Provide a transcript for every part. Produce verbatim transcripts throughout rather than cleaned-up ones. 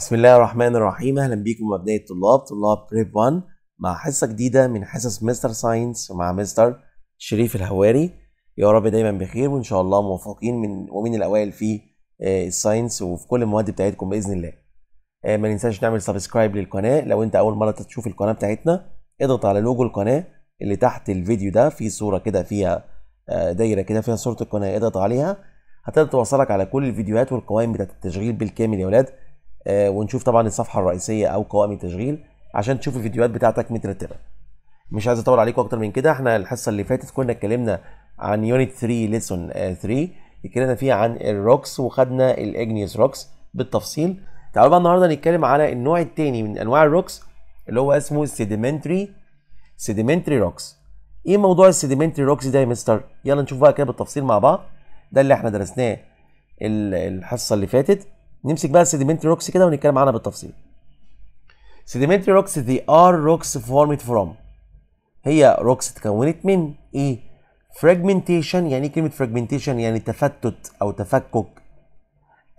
بسم الله الرحمن الرحيم. اهلا بيكم مبدئي الطلاب طلاب بريب واحد مع حصه جديده من حصص مستر ساينس مع مستر شريف الهواري. يا رب دايما بخير وان شاء الله موفقين من ومن الاوائل في الساينس وفي كل المواد بتاعتكم باذن الله. ما ننساش نعمل سبسكرايب للقناه. لو انت اول مره تشوف القناه بتاعتنا اضغط على لوجو القناه اللي تحت الفيديو ده، في صوره كده فيها دايره كده فيها صوره القناه، اضغط عليها هتقدر توصلك على كل الفيديوهات والقوائم بتاعت التشغيل بالكامل يا ولاد. آه ونشوف طبعا الصفحه الرئيسيه او قوائم التشغيل عشان تشوف الفيديوهات بتاعتك مترتبه. مش عايز اطول عليكم اكتر من كده. احنا الحصه اللي فاتت كنا اتكلمنا عن يونت ثلاثة ليسون ثلاثة، اتكلمنا فيها عن الروكس وخدنا الاجنيوس روكس بالتفصيل. تعالوا بقى النهارده نتكلم على النوع الثاني من انواع الروكس اللي هو اسمه السيديمنتري سيديمنتري روكس. ايه موضوع السيديمنتري روكس ده يا مستر؟ يلا نشوف بقى كده بالتفصيل مع بعض. ده اللي احنا درسناه الحصه اللي فاتت. نمسك بقى السيديمنتري روكس كده ونتكلم عنها بالتفصيل. سيديمنتري روكس they are rocks formed from، هي روكس اتكونت من ايه؟ fragmentation. يعني ايه كلمة fragmentation؟ يعني تفتت أو تفكك.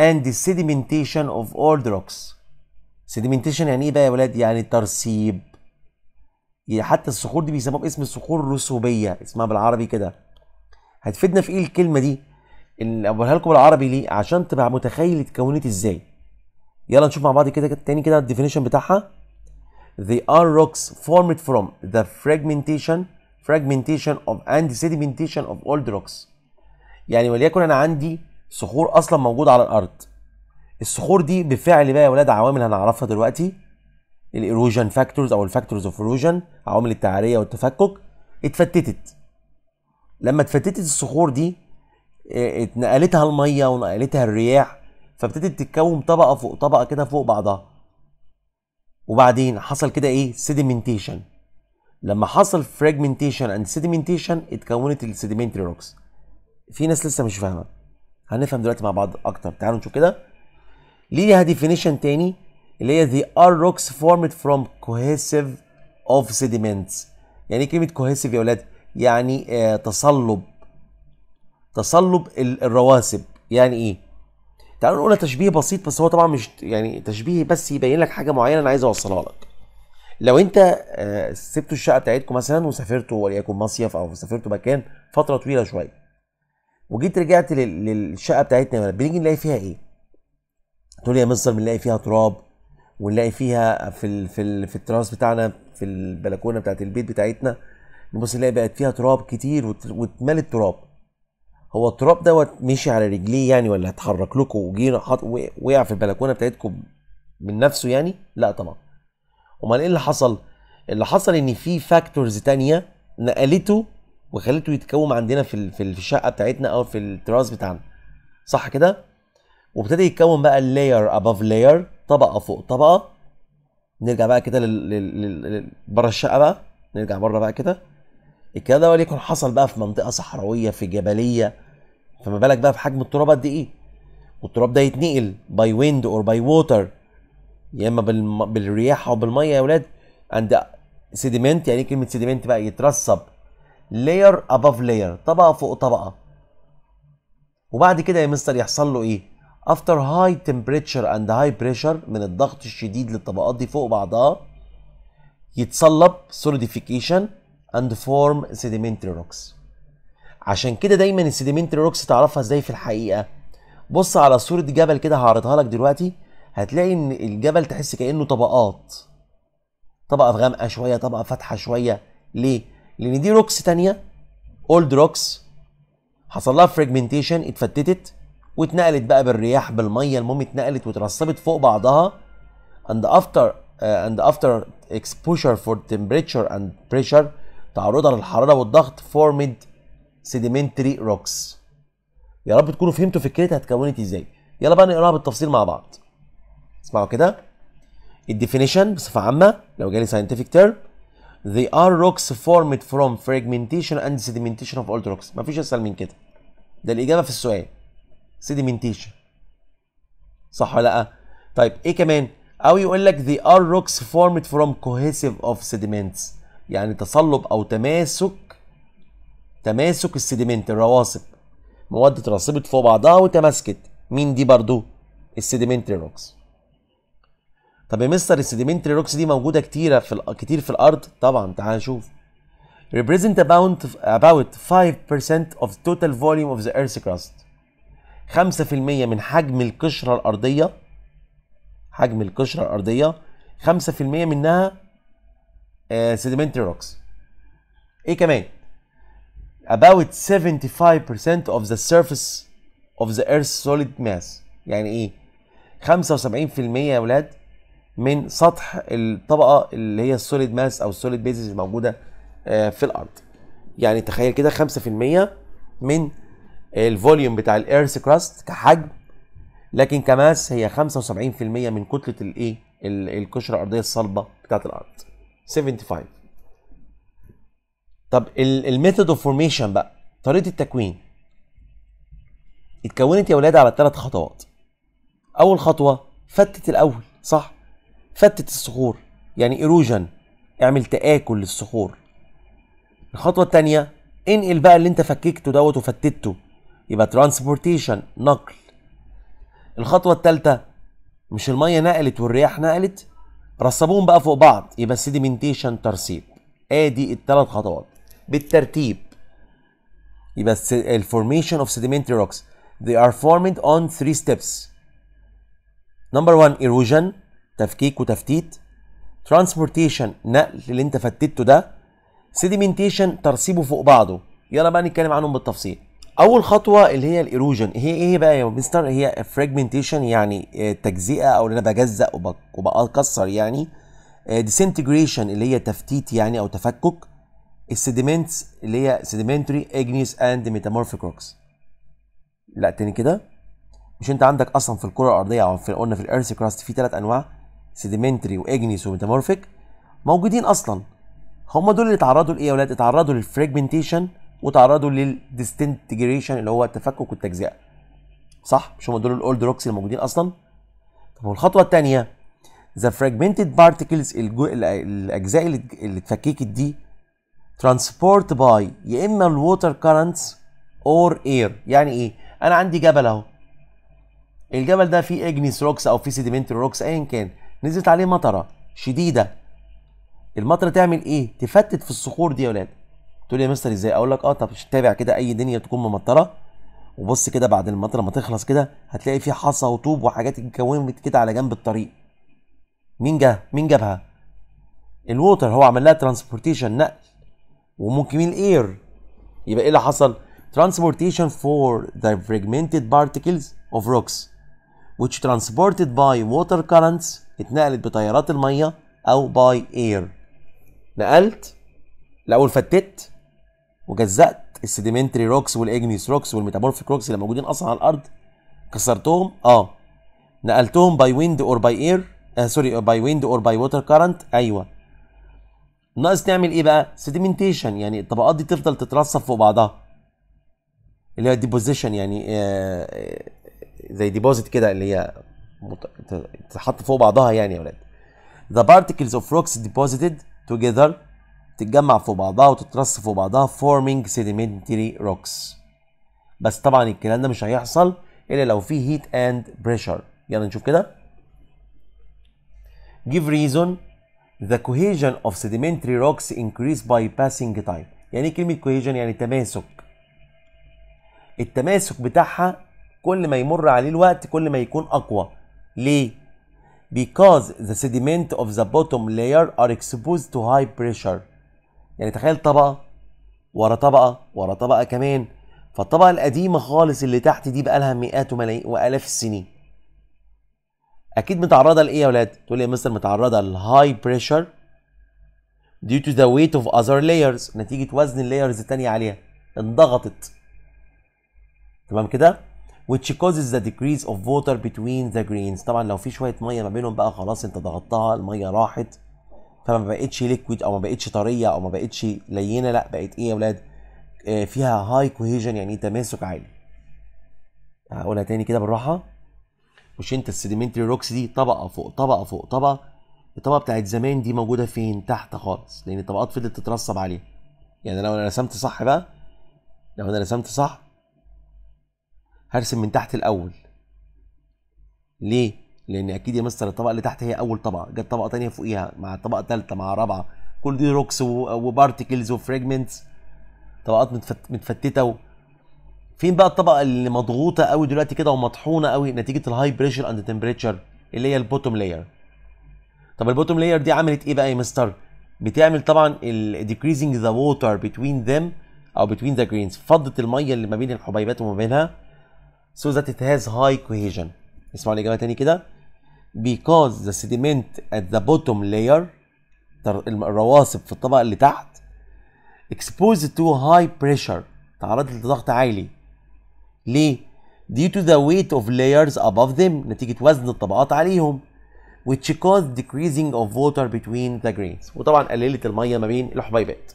and the sedimentation of old rocks. sedimentation يعني ايه بقى يا ولاد؟ يعني ترسيب. يعني حتى الصخور دي بيسموها باسم الصخور الرسوبية، اسمها بالعربي كده. هتفيدنا في ايه الكلمة دي؟ اللي أقولها لكم بالعربي ليه؟ عشان تبقى متخيل اتكونت ازاي. يلا نشوف مع بعض كده تاني كده الديفينيشن بتاعها. They are rocks formed from the fragmentation fragmentation of and sedimentation of old rocks. يعني وليكن أنا عندي صخور أصلا موجودة على الأرض. الصخور دي بفعل بقى يا ولاد عوامل هنعرفها دلوقتي. الإيروجن فاكتورز أو الفاكتورز أوف إيروجن، عوامل التعرية والتفكك. اتفتتت. لما اتفتتت الصخور دي اتنقلتها الميه ونقلتها الرياح، فابتدت تتكون طبقه فوق طبقه كده فوق بعضها. وبعدين حصل كده ايه؟ سيديمنتيشن. لما حصل فراجمنتيشن اند سيديمنتيشن اتكونت السيديمنتري روكس. في ناس لسه مش فاهمه، هنفهم دلوقتي مع بعض اكتر. تعالوا نشوف كده. ليها ديفينيشن تاني اللي هي the are rocks formed from cohesive of sediments. يعني ايه كلمه cohesive يا ولاد؟ يعني آه تصلب تصلب الرواسب. يعني ايه؟ تعالوا نقولها تشبيه بسيط، بس هو طبعا مش يعني تشبيه بس يبين لك حاجه معينه انا عايز اوصلها لك. لو انت سبتوا الشقه بتاعتكم مثلا وسافرتوا وليكن مصيف او سافرتوا مكان فتره طويله شويه وجيت رجعت للشقه بتاعتنا، بنيجي نلاقي فيها ايه؟ تقول لي يا مستر بنلاقي فيها تراب، ونلاقي فيها في ال في ال في التراس بتاعنا في البلكونه بتاعت البيت بتاعتنا، نبص نلاقي بقت فيها تراب كتير واتملت تراب. هو التراب دوت مشي على رجليه يعني ولا اتحرك لكم وجي وقع في البلكونه بتاعتكم من نفسه يعني؟ لا طبعا. امال ايه اللي حصل؟ اللي حصل ان في فاكتورز ثانيه نقلته وخلته يتكون عندنا في في الشقه بتاعتنا او في التراس بتاعنا. صح كده؟ وابتدى يتكون بقى اللاير اباف لاير، طبقه فوق طبقه. نرجع بقى كده بره الشقه بقى، نرجع بره بقى كده. الكلام ده وليكن حصل بقى في منطقه صحراويه في جبليه، فما بالك بقى في حجم التراب قد ايه؟ والتراب ده يتنقل باي ويند اور باي ووتر، يا اما بالرياح او بالميه يا اولاد. عند سيديمنت، يعني كلمه سيديمنت بقى يترسب لاير اباف لاير، طبقه فوق طبقه. وبعد كده يا مستر يحصل له ايه؟ افتر هاي تمبريتشر اند هاي بريشر، من الضغط الشديد للطبقات دي فوق بعضها يتصلب سوليديفيكيشن اند فورم سيديمنتري روكس. عشان كده دايما السيديمنتري روكس تعرفها ازاي في الحقيقه؟ بص على صوره جبل كده هعرضها لك دلوقتي، هتلاقي ان الجبل تحس كانه طبقات، طبقه غامقه شويه طبقه فاتحه شويه. ليه؟ لان دي روكس ثانيه اولد روكس حصل لها فراجمنتيشن، اتفتتت واتنقلت بقى بالرياح بالميه، المهم اتنقلت وترسبت فوق بعضها. اند افتر اند افتر اكسبوجر فور تمبريتشر اند بريشر، تعرضها للحراره والضغط فورمد سيديمنتري روكس. يا رب تكونوا فهمتوا فكرتها اتكونت ازاي. يلا بقى نقراها بالتفصيل مع بعض. اسمعوا كده الديفينيشن بصفه عامه لو جالي scientific term. They are rocks formed from fragmentation and sedimentation of old rocks. مفيش اسهل من كده. ده الاجابه في السؤال sedimentation، صح ولا لا؟ طيب ايه كمان؟ او يقول لك they are rocks formed from cohesive of sediments، يعني تصلب او تماسك تماسك السيديمنت الرواسب، مواد اترسبت فوق بعضها وتماسكت. مين دي برضو؟ السيديمنتري روكس. طب يا مستر السيديمنتري روكس دي موجوده كتيره في ال... كتير في الارض؟ طبعا تعال نشوف. represent about about five percent of the total volume of the earth's crust. خمسة في المية من حجم القشره الارضيه، حجم القشره الارضيه خمسة في المية منها سيديمنتري روكس. ايه كمان؟ about seventy-five percent of the surface of the earth's solid mass. يعني ايه؟ خمسة وسبعين في المية يا ولاد من سطح الطبقه اللي هي السوليد ماس او السوليد بيزز الموجوده في الارض. يعني تخيل كده خمسة في المية من الفوليوم بتاع الايرث كراست كحجم، لكن كماس هي خمسة وسبعين في المية من كتله الايه؟ القشره الارضيه الصلبه بتاعه الارض. سبعة وسبعين. طب الميثود اوف فورميشن بقى، طريقه التكوين. اتكونت يا ولاد على ثلاث خطوات. اول خطوه فتت الاول، صح؟ فتت الصخور، يعني ايروجن، اعمل تآكل للصخور. الخطوه الثانيه انقل بقى اللي انت فككته دوت وفتته، يبقى ترانسبورتيشن، نقل. الخطوه الثالثه مش الميه نقلت والرياح نقلت، رصبوهم بقى فوق بعض، يبقى سيديمنتيشن، ترسيب. ادي الثلاث خطوات بالترتيب. يبقى الفورميشن اوف سيديمنتري روكس they are formed on three steps. number one erosion، تفكيك وتفتيت. transportation، نقل اللي انت فتته ده. sedimentation، ترسيبه فوق بعضه. يلا بقى نتكلم عنهم بالتفصيل. اول خطوه اللي هي الايروجن، هي ايه بقى يا مستر؟ هي fragmentation، يعني تجزئه او اللي انا بجزأ وبكسر يعني. disintegration اللي هي تفتيت يعني او تفكك. sediments اللي هي sedimentary igneous and metamorphic rocks. لا تاني كده، مش انت عندك اصلا في الكره الارضيه او في قلنا في الايرث كراست في ثلاث انواع، سيديمنتري واجنيس وميتامورفيك، موجودين اصلا. هم دول اللي اتعرضوا لايه يا ولاد؟ اتعرضوا للفراجمنتيشن وتعرضوا للديستنتجريشن اللي هو التفكك والتجزئه، صح؟ مش هم دول الاولد روكس اللي موجودين اصلا؟ طب والخطوه الثانيه ذا فراجمنتد بارتكلز، الاجزاء اللي اتفككت دي ترانسبورت باي يا اما الووتر كارنتس اور اير. يعني ايه؟ انا عندي جبل اهو، الجبل ده فيه اجنيس روكس او فيه سيديمنتري روكس ايا كان، نزلت عليه مطره شديده. المطره تعمل ايه؟ تفتت في الصخور دي يا ولاد. تقول لي يا مستر ازاي؟ اقول لك اه طب تابع كده اي دنيا تكون ممطره، وبص كده بعد المطره ما تخلص كده هتلاقي فيه حصى وطوب وحاجات اتكونت كده على جنب الطريق. مين جه؟ مين جابها؟ الووتر، هو عمل لها ترانسبورتيشن، نقل، وممكن مين؟ الاير. يبقى ايه اللي حصل؟ ترانسبورتيشن فور ذا فراجمنتد بارتكلز اوف روكس which transported by water currents، اتنقلت بتيارات الميه، او by air. نقلت الاول، فتت وجزأت السيديمنتري روكس والاجنيس روكس والميتامورفيك روكس اللي موجودين اصلا على الارض، كسرتهم. اه نقلتهم by wind or by air، آه سوري by wind or by water current. ايوه، ناقص نعمل ايه بقى؟ sedimentation، يعني الطبقات دي تفضل تترصف فوق بعضها، اللي هي deposition، يعني آه زي ديبوزيت كده اللي هي تتحط فوق بعضها يعني يا ولاد. The particles of rocks deposited together، تتجمع فوق بعضها وتترص فوق بعضها forming sedimentary rocks. بس طبعا الكلام ده مش هيحصل الا لو فيه heat and pressure. يلا نشوف كده. Give reason the cohesion of sedimentary rocks increase by passing time. يعني ايه كلمة cohesion؟ يعني تماسك. التماسك بتاعها كل ما يمر عليه الوقت كل ما يكون أقوى. ليه؟ because the sediment of the bottom layer are exposed to high pressure. يعني تخيل طبقة ورا طبقة ورا طبقة كمان، فالطبقة القديمة خالص اللي تحت دي بقالها مئات وملايين وآلاف السنين. أكيد متعرضة لإيه يا ولاد؟ تقول لي يا مستر متعرضة لهاي بريشر due to the weight of other layers، نتيجة وزن اللايرز التانية عليها، انضغطت. تمام كده؟ which causes the decrease of water between the grains. طبعا لو في شويه ميه ما بينهم بقى خلاص انت ضغطتها، الميه راحت، فما بقتش ليكويد او ما بقتش طريه او ما بقتش لينه، لا بقت ايه يا اولاد؟ آه فيها هاي كوهيجن، يعني تماسك عالي. هقولها تاني كده بالراحه. مش انت السيديمنتري روكس دي طبقه فوق طبقه فوق طبقه، الطبقه بتاعت زمان دي موجوده فين؟ تحت خالص، لان الطبقات فضلت تترصب عليها. يعني لو انا رسمت صح بقى، لو انا رسمت صح هرسم من تحت الأول. ليه؟ لان اكيد يا مستر الطبقه اللي تحت هي اول طبقه، جت طبقه ثانيه فوقيها مع الطبقه الثالثه مع رابعه، كل دي روكس وبارتكلز وفراجمنتس، طبقات متفتته. فين بقى الطبقه اللي مضغوطه قوي دلوقتي كده ومطحونه قوي نتيجه الهاي بريشر اند تمبريتشر؟ اللي هي البوتوم لاير. طب البوتوم لاير دي عملت ايه بقى يا مستر؟ بتعمل طبعا decreasing the water between them او between the grains، فضت الميه اللي ما بين الحبيبات وما بينها so that it has high cohesion. اسمعوا الاجابه تاني كده. because the sediment at the bottom layer، الرواسب في الطبقه اللي تحت exposed to high pressure، تعرضت لضغط عالي. ليه؟ due to the weight of layers above them، نتيجه وزن الطبقات عليهم، which caused decreasing of water between the grains، وطبعا قللت الميه ما بين الحبيبات.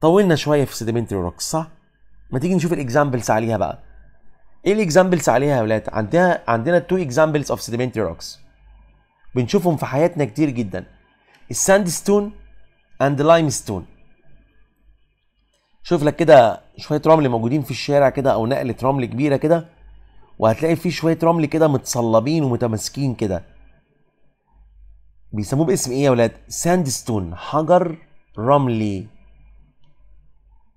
طولنا شويه في سيديمنتري روكس صح؟ ما تيجي نشوف الاكزامبلز عليها بقى. ايه الاكزامبلز عليها يا ولاد؟ عندها عندنا تو اكزامبلز اوف سيديمنتري روكس بنشوفهم في حياتنا كتير جدا، الساندستون اند لايمستون. شوف لك كده شويه رمل موجودين في الشارع كده او نقله رمل كبيره كده، وهتلاقي فيه شويه رمل كده متصلبين ومتماسكين كده، بيسموه باسم ايه يا ولاد؟ ساندستون، حجر رملي.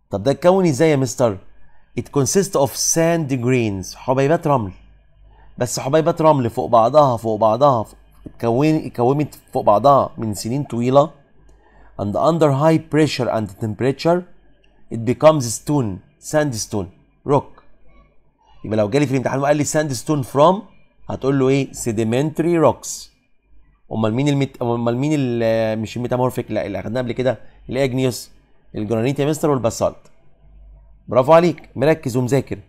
طب ده اتكون ازاي يا مستر؟ it consists of sand grains، حبيبات رمل، بس حبيبات رمل فوق بعضها فوق بعضها اتكونت فوق بعضها من سنين طويله and under high pressure and temperature it becomes stone، sandstone rock. يبقى لو جالي في الامتحان وقال لي sandstone from، هتقول له ايه؟ sedimentary rocks. امال مين المت... امال مين ال... مش الميتامورفيك، لا اللي اخدناه قبل كده، الاجنيوس، الجرانيت يا مستر والبسالت. برافو عليك مركز ومذاكر.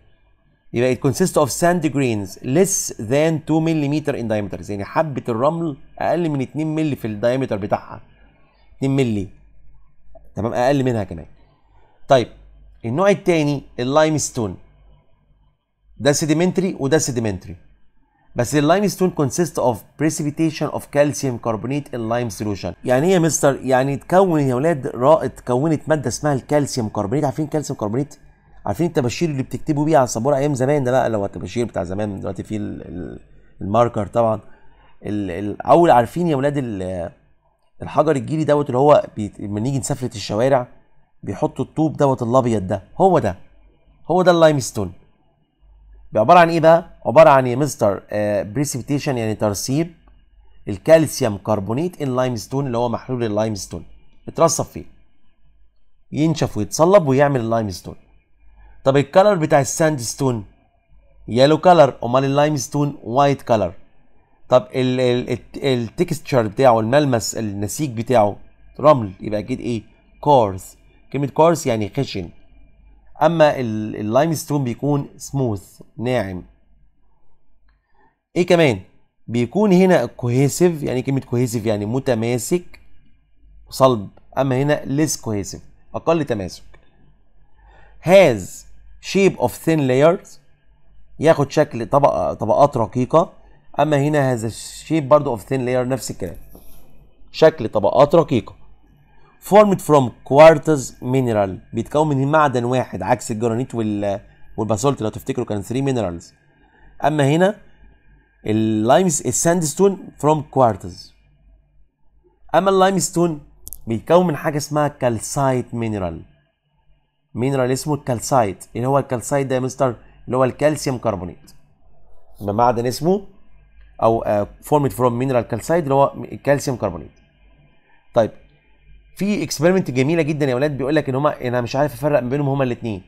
يبقى it consists of sand grains less than two millimeters in diameter، يعني حبه الرمل اقل من اتنين مللي في الدايمتر بتاعها، اتنين مللي تمام، اقل منها كمان. طيب النوع الثاني اللايمستون، ده سيديمنتري وده سيديمنتري، بس اللايمستون consists of precipitation of calcium carbonate in lime solution. يعني ايه يا مستر؟ يعني اتكون يا ولاد را اتكونت ماده اسمها الكالسيوم كربونات. عارفين الكالسيوم كربونات؟ عارفين الطباشير اللي بتكتبوا بيه على السبوره ايام زمان ده؟ بقى اللي هو الطباشير بتاع زمان، دلوقتي فيه الماركر طبعا. الاول عارفين يا ولاد الحجر الجيري دوت اللي هو لما نيجي نسفلت الشوارع بيحطوا الطوب دوت الابيض ده، هو ده هو ده اللايمستون. عبارة عن ايه بقى؟ عبارة عن يا مستر بريسبيتيشن، يعني ترسيب الكالسيوم كربونات اللايمستون اللي هو محلول اللايمستون، يترسب فيه ينشف ويتصلب ويعمل اللايمستون. طب الكالر بتاع الساندستون يالو كالر، امال اللايمستون وايت كالر. طب التكستشر بتاعه، الملمس النسيج بتاعه رمل، يبقى اكيد ايه؟ كورس. كلمة كورس يعني خشن. اما اللايمستون بيكون سموث ناعم. ايه كمان بيكون هنا؟ كوهيسيف. يعني كلمه كوهيسيف يعني متماسك صلب، اما هنا ليس كوهيسيف اقل تماسك. هاز شيب اوف ثين لايرز، ياخد شكل طبقه طبقات رقيقه، اما هنا هاز شيب برضو اوف ثين لاير نفس الكلام، شكل طبقات رقيقه. formed from quartz mineral، بيتكون من معدن واحد عكس الجرانيت والباسولت لو تفتكروا كان three minerals. اما هنا اللايمز الساندستون from quartz. اما اللايمستون بيتكون من حاجه اسمها كالسايت مينرال، مينرال اسمه الكالسايت. اللي هو الكالسايت ده يا مستر اللي هو الكالسيوم كربونات، يبقى معدن اسمه او formed from mineral كالسايت اللي هو الكالسيوم كربونات. طيب في اكسبيرمنت جميله جدا يا ولاد، بيقول لك ان هما انا مش عارف افرق ما بينهم هما الاثنين،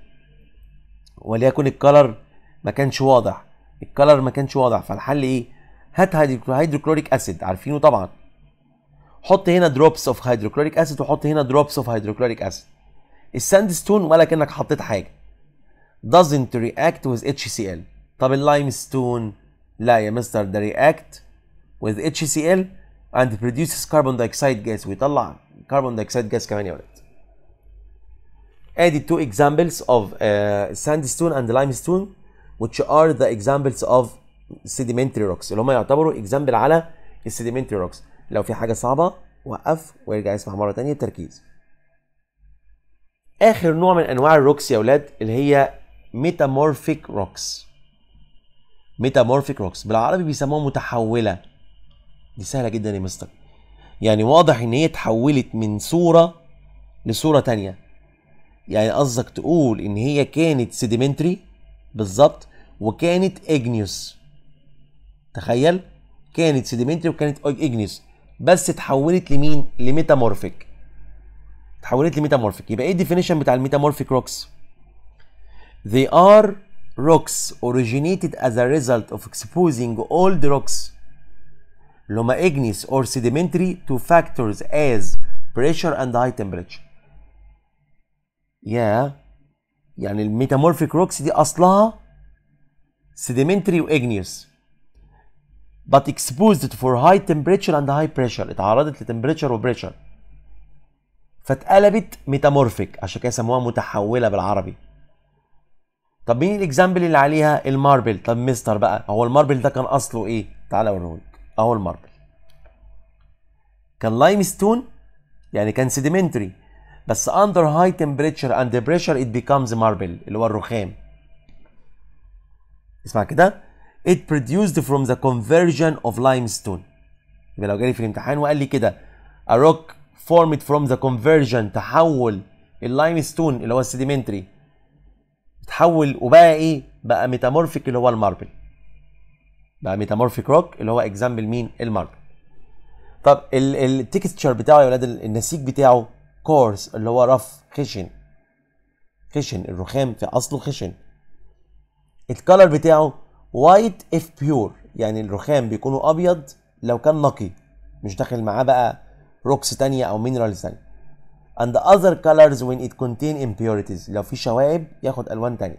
وليكن الكلر ما كانش واضح، الكلر ما كانش واضح، فالحل ايه؟ هات هيدروكلوريك اسيد، عارفينه طبعا، حط هنا دروبس اوف هيدروكلوريك اسيد وحط هنا دروبس اوف هيدروكلوريك اسيد. الساندستون ولا كانك حطيت حاجه، doesn't react with HCl. طب اللايمستون لا يا مستر، ده react with HCl and produces carbon dioxide gas، ويطلع كربون دايوكسيد جاز كمان يا ولد. ادي two examples of uh, sandstone and limestone which are the examples of sedimentary rocks، اللي هم يعتبروا اكزامبل على السيديمنتري روكس. لو في حاجه صعبه وقف وارجع اسمع مره ثانيه بتركيز. اخر نوع من انواع الروكس يا ولاد اللي هي ميتامورفيك روكس. ميتامورفيك روكس، بالعربي بيسموها متحوله. دي سهله جدا يا مستر، يعني واضح ان هي اتحولت من صوره لصوره تانية. يعني قصدك تقول ان هي كانت سيديمنتري بالظبط وكانت اجنيوس. تخيل، كانت سيديمنتري وكانت اجنيوس، بس اتحولت لمين؟ لميتامورفيك. اتحولت لميتامورفيك. يبقى ايه الديفينيشن بتاع الميتامورفيك روكس؟ They are rocks originated as a result of exposing old rocks اللي هما igneous or sedimentary to factors as pressure and high temperature. يا يعني الميتامورفيك روكس دي اصلها sedimentary و igneous but exposed for high temperature and high pressure، اتعرضت لتمبريتشر وبريشر فاتقلبت ميتامورفيك، عشان كده سموها متحوله بالعربي. طب مين الاكزامبل اللي عليها؟ الماربل. طب مستر بقى، هو الماربل ده كان اصله ايه؟ تعالى اوريهولك. اهو الماربل كان لايم ستون، يعني كان سيديمنتري بس اندر هاي تمبريتشر اند بريشر ات بيكامز ماربل اللي هو الرخام. اسمع كده، it produced from the conversion of limestone. يبقى لو جالي في الامتحان وقال لي كده a rock formed from the conversion، تحول اللايمستون اللي هو السيديمنتري تحول وبقى ايه؟ بقى ميتامورفيك اللي هو الماربل. بقى ميتامورفيك روك اللي هو اكزامبل مين؟ الماربل. طب التكستشر بتاعه يا ولاد، النسيج بتاعه كورس اللي هو رف، خشن. خشن، الرخام في اصله خشن. الكلر بتاعه وايت اف بيور، يعني الرخام بيكونوا ابيض لو كان نقي مش داخل معاه بقى روكس تانية او مينرالز تانية. and other colors when it contain impurities، لو في شوائب ياخد الوان تانية.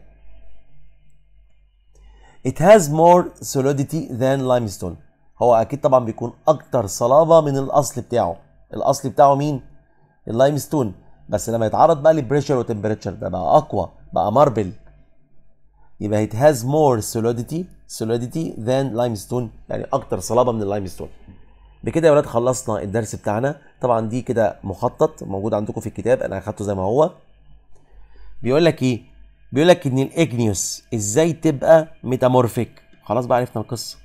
it has more solidity than limestone، هو اكيد طبعا بيكون اكتر صلابة من الاصل بتاعه. الاصل بتاعه مين؟ اللايمستون، بس لما يتعرض بقى لبريشر وتمبريتشر ده بقى اقوى، بقى ماربل. يبقى it has more solidity solidity than limestone، يعني اكتر صلابة من اللايمستون. بكده يا ولاد خلصنا الدرس بتاعنا. طبعا دي كده مخطط موجود عندكم في الكتاب، انا اخدته زي ما هو. بيقول لك ايه؟ بيقول لك ان الاجنيوس ازاي تبقى ميتامورفيك. خلاص بقى عرفنا القصه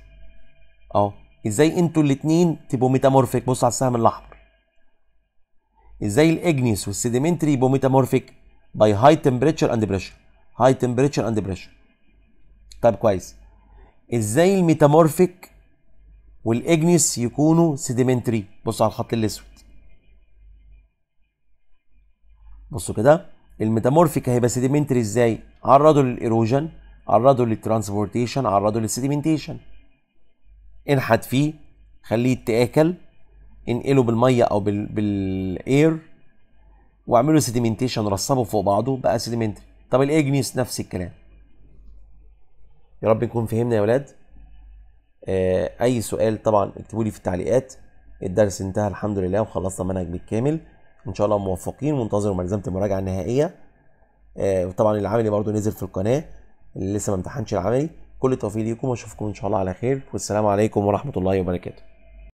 اهو، ازاي انتوا الاثنين تبقوا ميتامورفيك. بصوا على السهم الاحمر، ازاي الاجنيوس والسيديمنتري يبقوا ميتامورفيك؟ باي هاي تمبريتشر اند بريشر، هاي تمبريتشر اند بريشر. طيب كويس، ازاي الميتامورفيك والاجنيوس يكونوا سيديمنتري؟ بصوا على الخط الاسود، بصوا كده. الميتامورفيك هيبقى سيديمنتري ازاي؟ عرضوا للايروجن، عرضوا للترانسبورتيشن، عرضوا للسيديمنتيشن. انحت فيه، خليه يتاكل، انقله بالميه او بال... بالاير، واعملوا سيديمنتيشن، رصبوا فوق بعضه بقى سيديمنتري. طب الاجنيوس نفس الكلام. يا رب نكون فهمنا يا ولاد. اي سؤال طبعا اكتبوا لي في التعليقات. الدرس انتهى الحمد لله، وخلصنا منهج بالكامل ان شاء الله، موفقين. وانتظروا ملزمه المراجعه النهائيه، وطبعا العملي برضو نزل في القناه اللي لسه ما امتحنش العملي. كل التوفيق ليكم، واشوفكم ان شاء الله على خير، والسلام عليكم ورحمه الله وبركاته.